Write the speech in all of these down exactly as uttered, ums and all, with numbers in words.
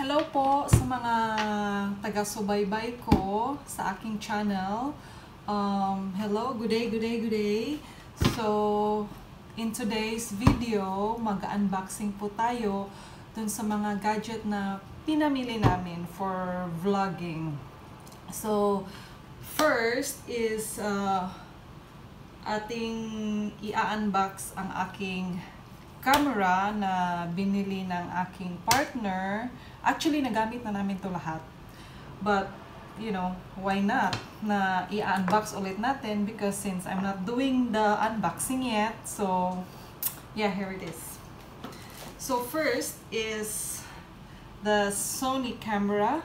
Hello po sa mga taga-subaybay ko sa aking channel. Um, hello, good day, good day, good day. So, in today's video, mag-unboxing po tayo dun sa mga gadget na pinamili namin for vlogging. So, first is uh, ating i-unbox ang aking camera na binili ng aking partner. Actually, nagamit na namin to lahat. But, you know, why not? Na i-unbox ulit natin because since I'm not doing the unboxing yet. So, yeah, here it is. So, first is the Sony camera.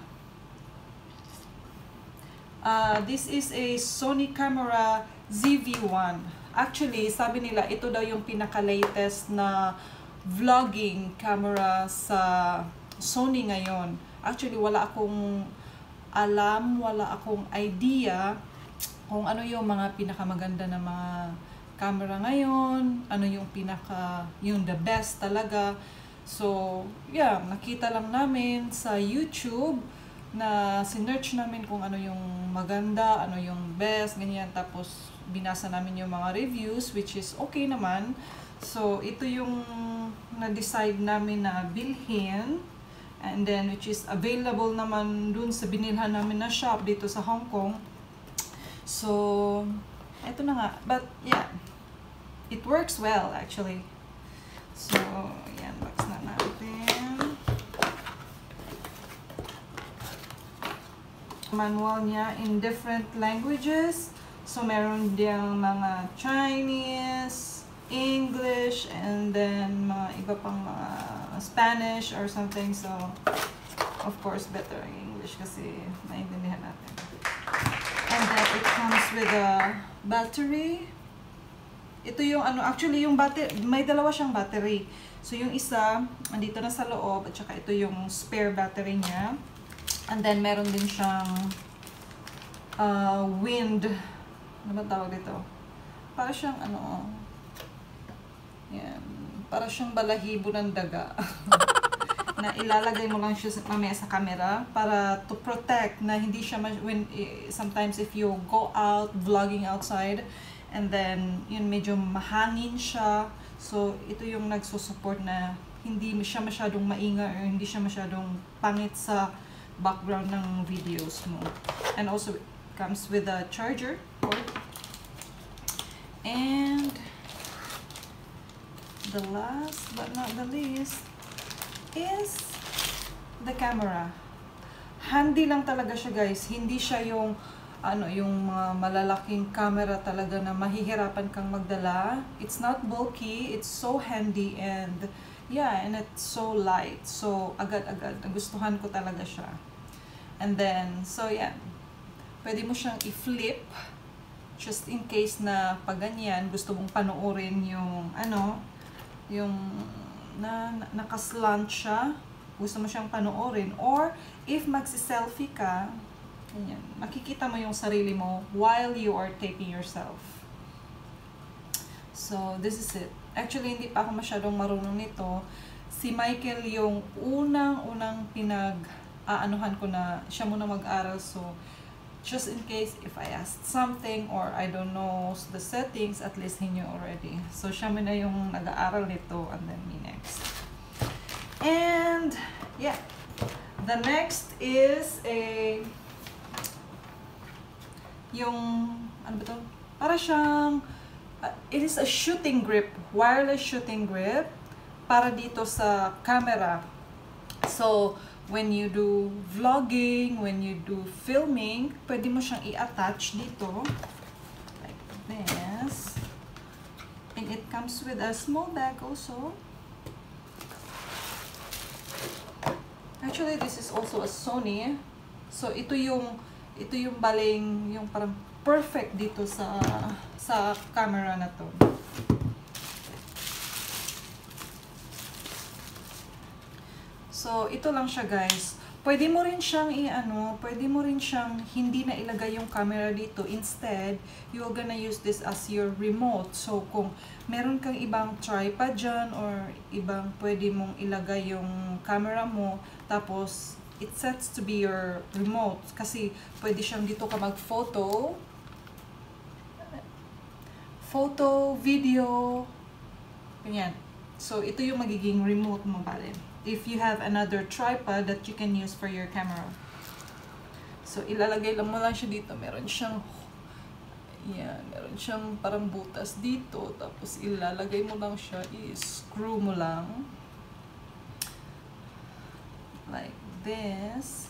Uh, this is a Sony camera Z V one. Actually, sabi nila, ito daw yung pinaka-latest na vlogging camera sa Sony ngayon. Actually, wala akong alam, wala akong idea kung ano yung mga pinakamaganda na mga camera ngayon, ano yung pinaka, yung the best talaga. So, yeah, nakita lang namin sa YouTube na sinearch namin kung ano yung maganda, ano yung best, ganyan. Tapos, binasa namin yung mga reviews, which is okay naman. So, ito yung na-decide namin na bilhin. And then, which is available naman dun sa binilhan namin na shop dito sa Hong Kong. So, ito na nga. But, yeah. It works well, actually. So, yan. Box na natin. Manual niya in different languages. So, meron diyang mga Chinese, English, and then mga iba pang mga Spanish or something. So, of course, better English kasi maintindihan natin. And then, it comes with a battery. Ito yung ano, actually, yung battery, may dalawa siyang battery. So, yung isa, andito na sa loob, at saka ito yung spare battery niya. And then, meron din siyang uh, wind. Ano ba tawag dito? Para siyang ano, yan, para siyang balahibo ng daga. Na ilalagay mo lang siya mamaya sa camera para to protect na hindi siya, when sometimes if you go out vlogging outside and then yun medyo mahangin siya. So ito yung nagsusupport na hindi siya masyadong maingay or hindi siya masyadong pangit sa background ng videos mo. And also it comes with a charger. And the last but not the least is the camera. Handy lang talaga siya, guys. Hindi siya yung ano, yung uh, malalaking camera talaga na mahihirapan kang magdala. It's not bulky, it's so handy, and yeah, and it's so light. So agad-agad nagustuhan ko talaga siya. And then so yeah. Pwede mo siyang i-flip. Just in case na pag ganyan, gusto mong panoorin yung, ano, yung na, na, nakaslant siya, gusto mo siyang panoorin. Or, if magsi-selfie ka, ganyan, makikita mo yung sarili mo while you are taking yourself. So, this is it. Actually, hindi pa ako masyadong marunong nito. Si Michael yung unang-unang pinag-aanuhan ko na siya muna mag-aral. So, just in case if I asked something or I don't know the settings, at least he knew already. So, siya muna yung nag-aaral nito and then me next. And, yeah. The next is a yung, ano ba ito? Para siyang, uh, it is a shooting grip. Wireless shooting grip para dito sa camera. So, when you do vlogging, when you do filming, pwede mo siyang i-attach dito. Like this. And it comes with a small bag also. Actually, this is also a Sony. So, ito yung, ito yung baling, yung parang perfect dito sa, sa camera na to. So, ito lang siya, guys. Pwede mo rin siyang i-ano, pwede mo rin siyang hindi na ilagay yung camera dito. Instead, you're gonna use this as your remote. So, kung meron kang ibang tripod dyan or ibang pwede mong ilagay yung camera mo, tapos it sets to be your remote. Kasi pwede siyang dito ka mag-photo, photo, video, ganyan. So, ito yung magiging remote mo pala. If you have another tripod that you can use for your camera. So, ilalagay lang mo lang siya dito. Meron siyang, yan, meron siyang parang butas dito. Tapos, ilalagay mo lang siya. I-screw mo lang. Like this.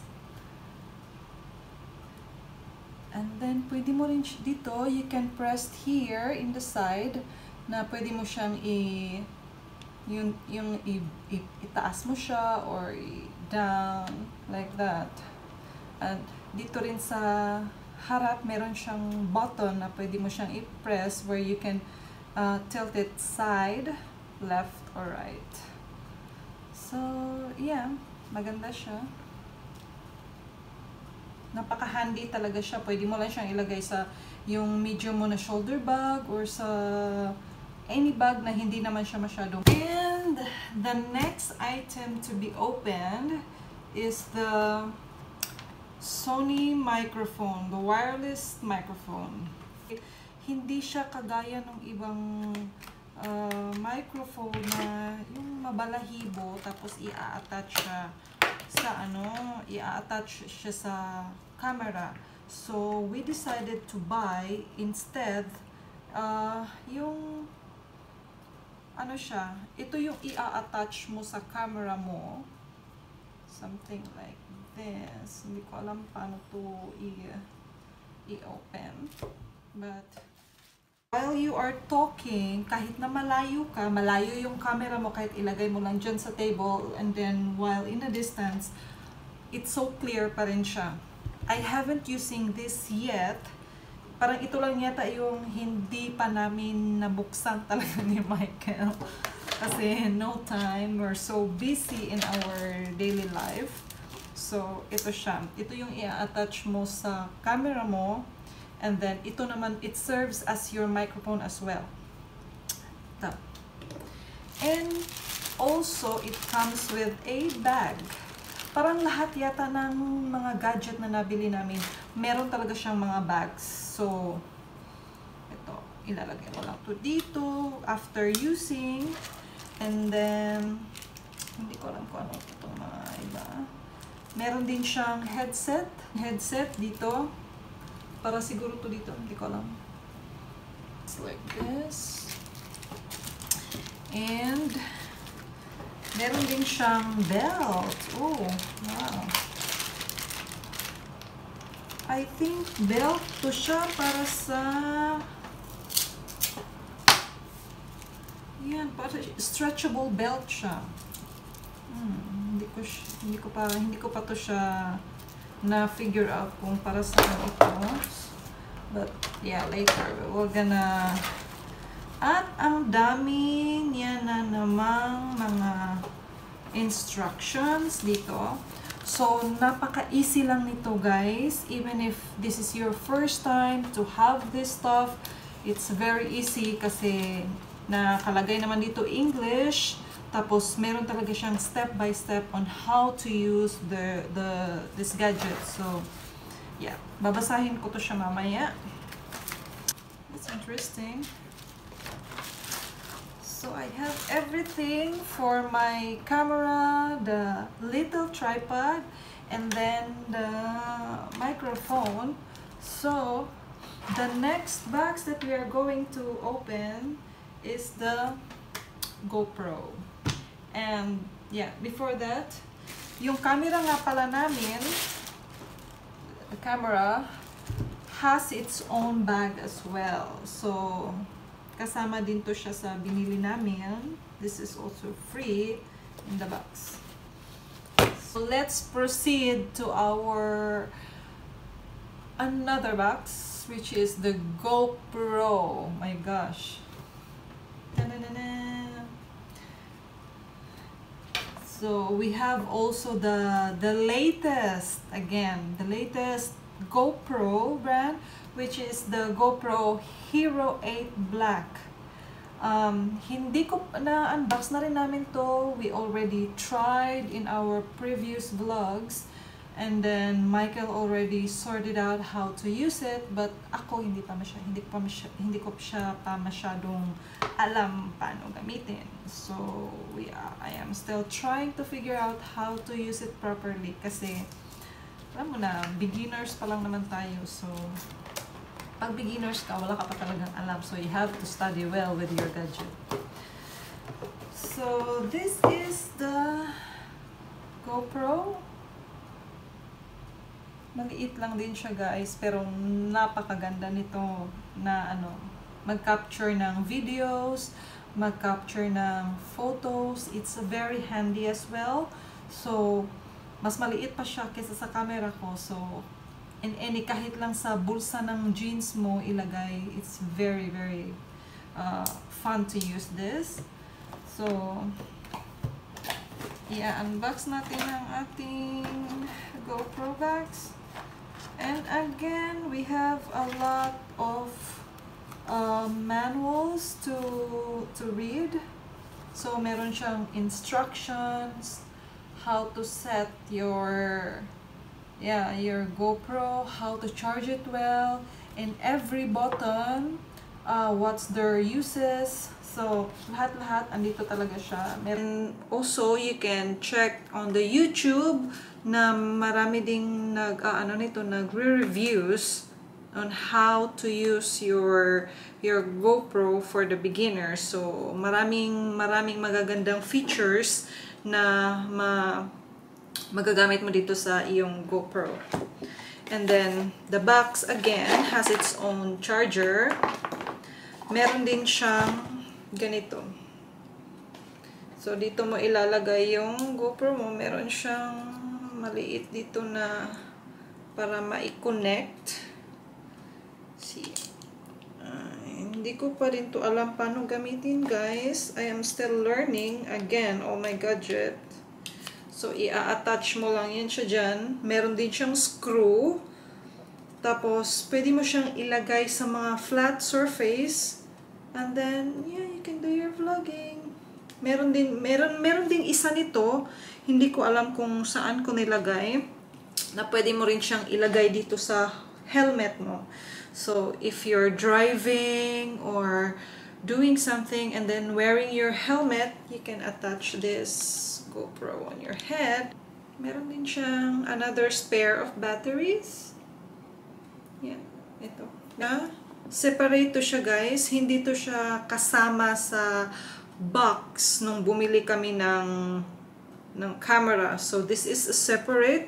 And then, pwede mo rin dito. You can press here in the side na pwede mo siyang i- yung yung i, i, itaas mo siya or i, down like that. At dito rin sa harap meron siyang button na pwede mo siyang i-press where you can uh, tilt it side, left or right. So, yeah, maganda siya. Napaka-handy talaga siya. Pwede mo lang siyang ilagay sa yung medium mo na shoulder bag or sa any bag na hindi naman siya masyadong. And the next item to be opened is the Sony microphone, the wireless microphone. Hindi siya kagaya ng ibang uh, microphone na yung mabalahibo tapos i-attach siya sa ano, i-attach siya sa camera. So we decided to buy instead uh, yung ano siya, ito yung i-attach mo sa camera mo. Something like this. Hindi ko alam paano to i-open. But, while you are talking, kahit na malayo ka, malayo yung camera mo, kahit ilagay mo lang dyan sa table, and then while in the distance, it's so clear pa rin siya. I haven't using this yet. Parang ito lang yata yung hindi pa namin nabuksan talaga ni Michael. Kasi no time, we're so busy in our daily life. So, ito siya. Ito yung i-attach mo sa camera mo. And then, ito naman, it serves as your microphone as well. Ito. And also, it comes with a bag. Parang lahat yata ng mga gadget na nabili namin, meron talaga siyang mga bags. So, ito, ilalagay mo lang ito dito after using. And then, hindi ko alam kung ano ito mga iba. Meron din siyang headset. Headset dito. Para siguro ito dito. Hindi ko alam. It's like this. And meron din siyang belt. Oh, wow. I think belt to siya para sa yan, para stretchable belt siya. Hmm, hindi ko hindi ko pa hindi ko pa to siya na figure out kung para sa ito. But yeah, later we're gonna. At ang dami niya na namang mga instructions dito. So, napaka-easy lang nito, guys. Even if this is your first time to have this stuff, it's very easy kasi nakalagay naman dito English. Tapos, meron talaga siyang step-by-step on how to use the, the, this gadget. So, yeah. Babasahin ko to siya mamaya. It's interesting. So I have everything for my camera, the little tripod, and then the microphone. So the next box that we are going to open is the GoPro. And yeah, before that, yung camera nga pala namin, the camera has its own bag as well. So kasama din to siya sa binili namin. This is also free in the box. So let's proceed to our another box, which is the GoPro. My gosh. Na na na. So we have also the the latest, again, the latest GoPro brand, which is the GoPro Hero eight Black. Um, hindi ko na-unbox na rin namin to. We already tried in our previous vlogs, and then Michael already sorted out how to use it, but ako hindi pa masya, hindi pa masya, hindi ko siya pa masyadong alam paano gamitin. So we are, I am still trying to figure out how to use it properly kasi alam mo na, beginners pa lang naman tayo. So pag beginners ka, wala ka pa talagang alam. So you have to study well with your gadget. So this is the GoPro. Maliit lang din siya, guys, pero napakaganda nito na ano, mag-capture ng videos, mag-capture ng photos. It's very handy as well. So mas maliit pa siya kaysa sa camera ko. So in any, kahit lang sa bulsa ng jeans mo ilagay, it's very very uh, fun to use this. So i-unbox natin ang ating GoPro bags. And again, we have a lot of uh, manuals to to read. So meron siyang instructions how to set your yeah your GoPro, how to charge it well, and every button, uh, what's their uses. So lahat-lahat andito talaga siya. And also you can check on the YouTube na marami ding nag uh, ano nito, nagre-reviews on how to use your your GoPro for the beginners. So maraming maraming magagandang features na ma magagamit mo dito sa iyong GoPro. And then the box again has its own charger. Meron din siyang ganito. So dito mo ilalagay yung GoPro mo. Meron siyang maliit dito na para ma-connect. See. Uh, hindi ko pa rin to alam paano gamitin, guys. I am still learning again all my gadget. So i-attach mo lang yan siya dyan. Meron din siyang screw. Tapos pwede mo siyang ilagay sa mga flat surface. And then, yeah, you can do your vlogging. Meron din, meron, meron din isa nito. Hindi ko alam kung saan ko nilagay. Na pwede mo rin siyang ilagay dito sa helmet mo. So, if you're driving or doing something and then wearing your helmet, you can attach this GoPro on your head. Meron din siyang another spare of batteries. Yeah, ito. Yeah. Separate to siya, guys. Hindi to siya kasama sa box nung bumili kami ng ng camera. So this is a separate.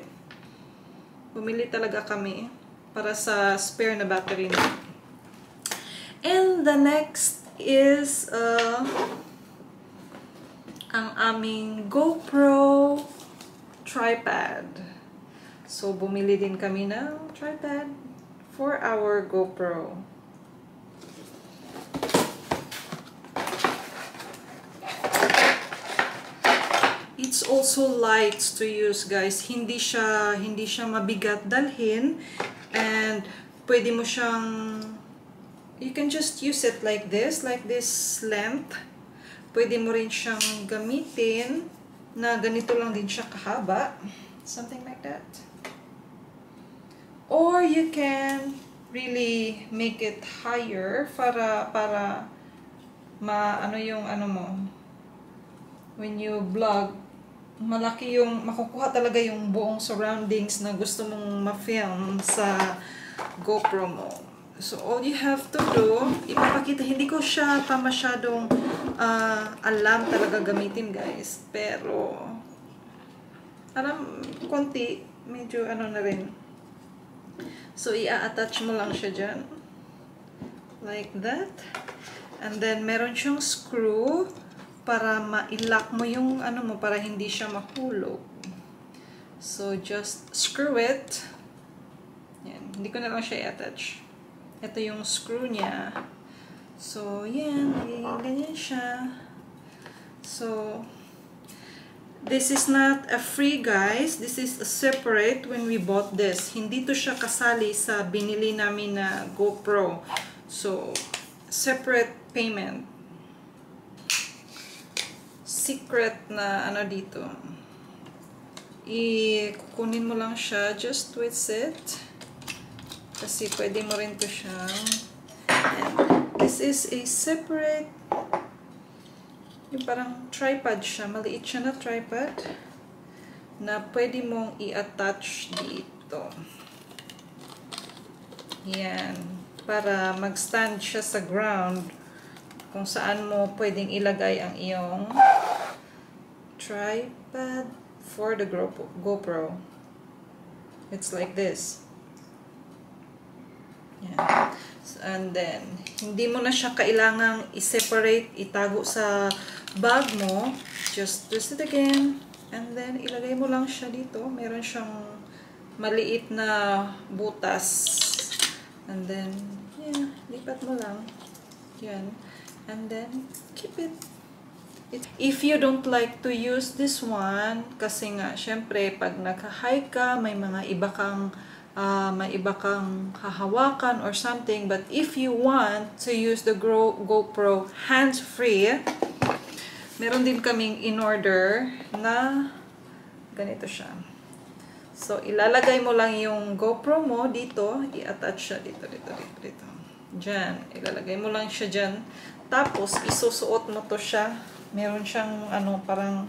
Bumili talaga kami para sa spare na battery na. And the next is uh, ang aming GoPro tripod. So bumili din kami ng tripod for our GoPro. It's also light to use, guys. Hindi siya hindi siya mabigat dalhin, and pwede mo siyang, you can just use it like this, like this length. Pwede mo rin siyang gamitin na ganito lang din siya kahaba, something like that. Or you can really make it higher para para maano yung ano mo when you vlog. Malaki yung, makukuha talaga yung buong surroundings na gusto mong ma-film sa GoPro mo. So all you have to do, ipapakita, hindi ko siya pa masyadong uh, alam talaga gamitin, guys. Pero, alam, konti, medyo ano na rin. So i-attach mo lang siya dyan. Like that. And then meron siyang screw para ma-lock mo yung ano mo, para hindi siya mahulog. So just screw it. Yan. Hindi ko na lang siya i-attach. Ito yung screw niya. So yan, ganyan siya. So This is not a free, guys. This is a separate when we bought this. Hindi to siya kasali sa binili namin na GoPro. So, separate payment. Secret na ano dito. I-kukunin mo lang siya. Just with it. Kasi pwede mo rin to siyang. And this is a separate, yung parang tripod siya, maliit siya na tripod na pwede mong i-attach dito. Yan. Para mag-stand siya sa ground kung saan mo pwedeng ilagay ang iyong tripod for the GoPro. It's like this. Yan. And then, hindi mo na siya kailangang i-separate, itago sa bag mo. Just twist it again. And then, ilagay mo lang siya dito. Meron siyang maliit na butas. And then, yeah, lipat mo lang. Yan. And then, keep it. It. If you don't like to use this one, kasi nga, syempre, pag nag-hike ka, may mga iba kang Uh, may iba kang hahawakan or something, but if you want to use the GoPro hands-free, meron din kaming in-order na ganito siya. So, ilalagay mo lang yung GoPro mo dito, i-attach siya dito, dito, dito, dito. Diyan, ilalagay mo lang siya diyan. Tapos, isusuot mo to siya. Meron siyang ano, parang,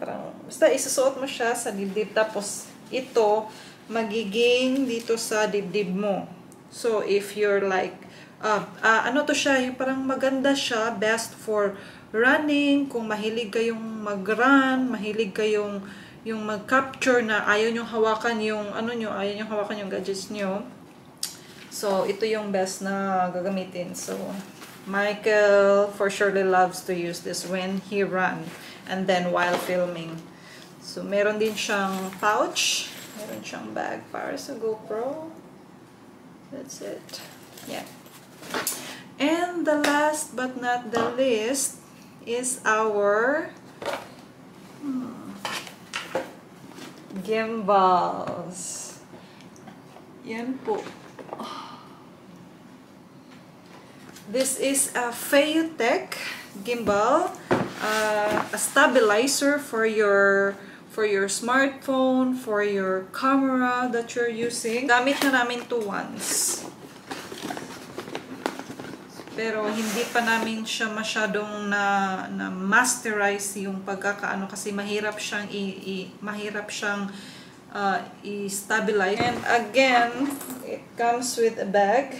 parang, basta isusuot mo siya sa dibdib. Tapos, ito, magiging dito sa dibdib mo. So, if you're like, uh, uh, ano to siya, yung parang maganda siya, best for running, kung mahilig kayong mag-run, mahilig kayong yung mag-capture na ayaw nyong hawakan yung, ano nyo, ayaw nyong hawakan yung gadgets nyo. So, ito yung best na gagamitin. So, Michael for surely loves to use this when he run and then while filming. So, meron din siyang pouch. Meron siyang bag para sa GoPro. That's it. Yeah. And the last but not the least is our hmm, gimbals. Yan po. This is a FeiyuTech gimbal. Uh, a stabilizer for your for your smartphone, for your camera that you're using. Gamit na namin to once. Pero hindi pa namin siya masyadong na, na masterize yung pagkakaano kasi mahirap siyang i, i mahirap siyang uh, i-stabilize. And again, it comes with a bag.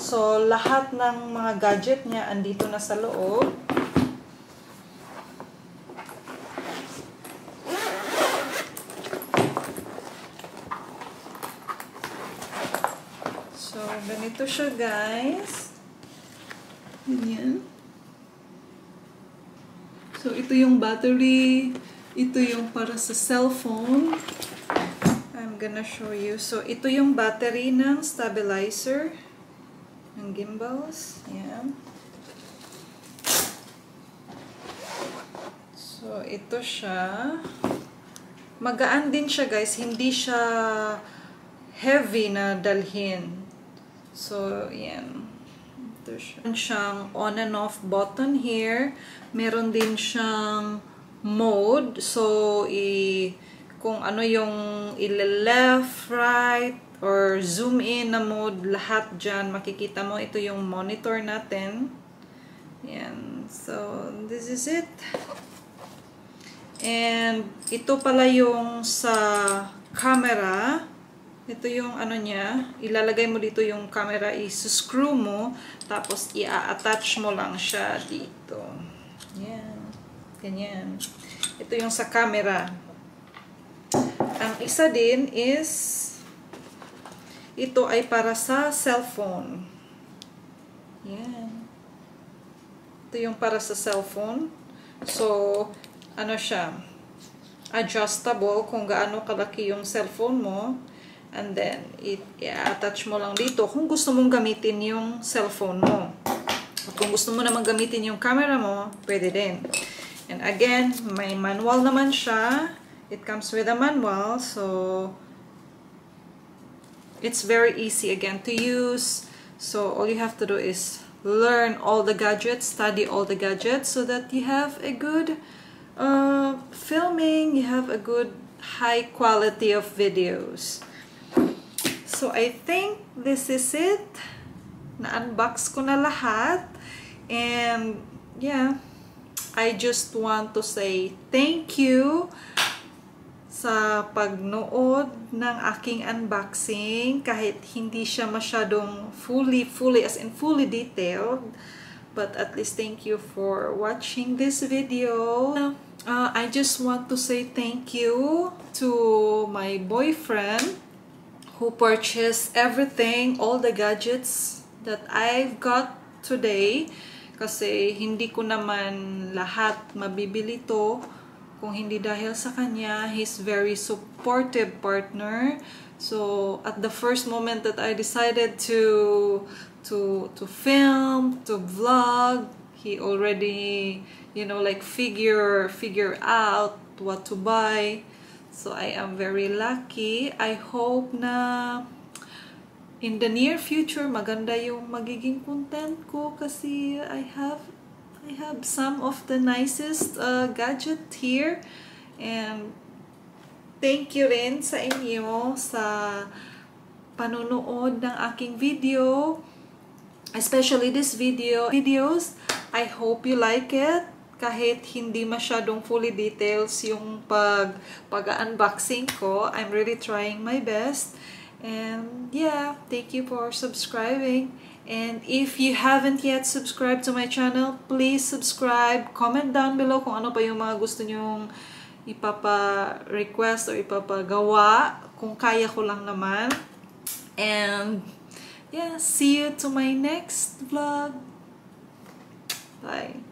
So lahat ng mga gadget niya andito na sa loob. Ganito siya, guys. Ganyan. So, ito yung battery. Ito yung para sa cellphone. I'm gonna show you. So, ito yung battery ng stabilizer ng gimbals. Ayan. So, ito siya. Magaan din siya, guys. Hindi siya heavy na dalhin. So, yan. Meron siyang on and off button here. Meron din siyang mode. So, i kung ano yung i-left, right, or zoom in na mode, lahat dyan. Makikita mo, ito yung monitor natin. Yan. So, this is it. And, ito pala yung sa camera. Ito yung ano niya, ilalagay mo dito yung camera, i-screw mo, tapos i-attach mo lang siya dito. Yan. Ganyan. Ito yung sa camera. Ang isa din is, ito ay para sa cellphone. Yan. Ito yung para sa cellphone. So, ano siya, adjustable kung gaano kalaki yung cellphone mo. And then, i-attach mo lang dito kung gusto mong gamitin yung cellphone mo. At kung gusto mo naman gamitin yung camera mo, pwede din. And again, may manual naman siya. It comes with a manual, so it's very easy again to use. So all you have to do is learn all the gadgets, study all the gadgets, so that you have a good uh, filming, you have a good high quality of videos. So I think this is it. Na-unbox ko na lahat. And yeah, I just want to say thank you sa pagnood ng aking unboxing, kahit hindi siya masyadong fully, fully, as in fully detailed, but at least thank you for watching this video. Uh, I just want to say thank you to my boyfriend who purchased everything, all the gadgets that I've got today, kasi hindi ko naman lahat mabibili to kung hindi dahil sa kanya. He's very supportive partner. So at the first moment that I decided to to to film, to vlog, he already, you know, like figure figure out what to buy. So I am very lucky. I hope na in the near future maganda yung magiging content ko, kasi I have I have some of the nicest uh, gadget here. And thank you rin sa inyo sa panunood ng aking video, especially this video videos. I hope you like it, kahit hindi masyadong fully details yung pag pag-unboxing ko. I'm really trying my best. And yeah, thank you for subscribing. And if you haven't yet subscribed to my channel, please subscribe. Comment down below kung ano pa yung mga gusto nyong ipapa-request or ipapagawa, kung kaya ko lang naman. And yeah, see you to my next vlog. Bye.